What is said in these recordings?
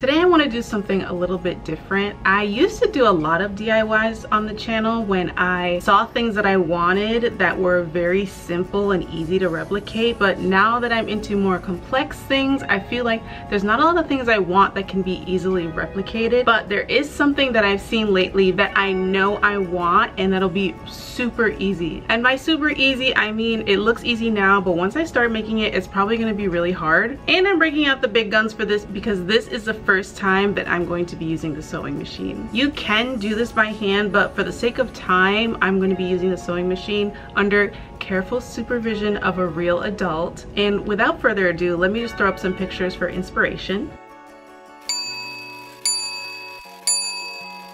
Today I want to do something a little bit different. I used to do a lot of DIYs on the channel when I saw things that I wanted that were very simple and easy to replicate, but now that I'm into more complex things, I feel like there's not all the things I want that can be easily replicated, but there is something that I've seen lately that I know I want and that'll be super easy. And by super easy, I mean it looks easy now, but once I start making it, it's probably going to be really hard. And I'm breaking out the big guns for this because this is the first time that I'm going to be using the sewing machine. You can do this by hand, but for the sake of time, I'm going to be using the sewing machine under careful supervision of a real adult. And without further ado, let me just throw up some pictures for inspiration.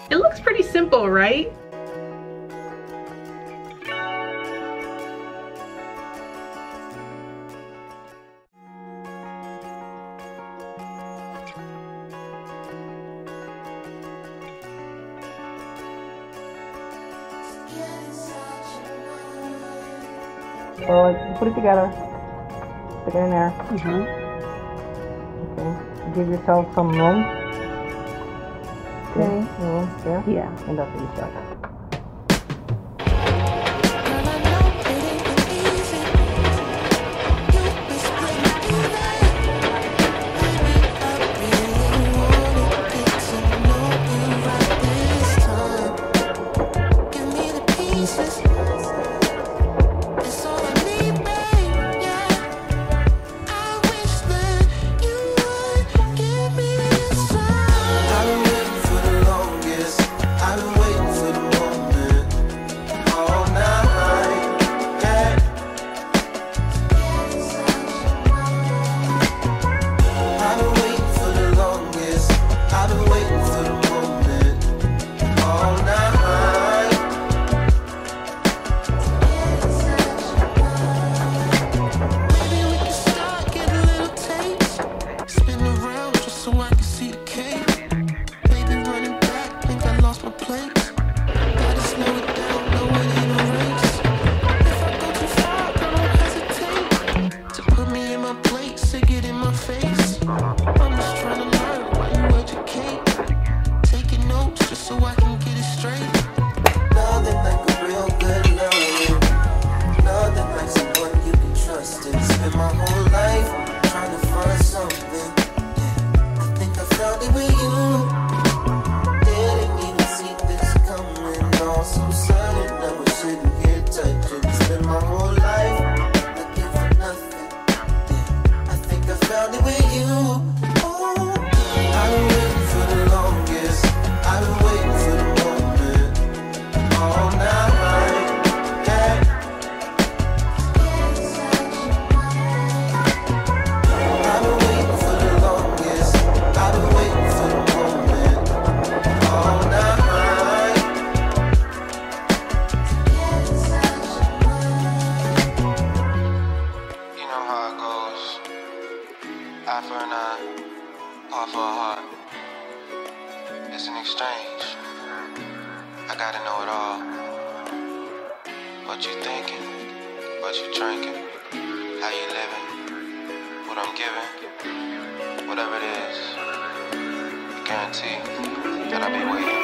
It looks pretty simple, right? So like, put it together, stick it in there. Okay. Give yourself some room. Okay. Room there. Yeah. And that's what you start. It's an exchange. I gotta know it all. What you thinking, what you drinking, how you living, what I'm giving, whatever it is, I guarantee that I'll be waiting.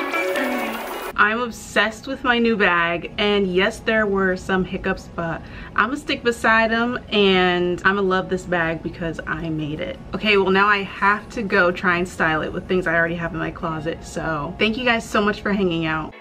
I'm obsessed with my new bag, and yes, there were some hiccups, but I'm gonna stick beside them and I'm gonna love this bag because I made it. Okay, well now I have to go try and style it with things I already have in my closet. So thank you guys so much for hanging out.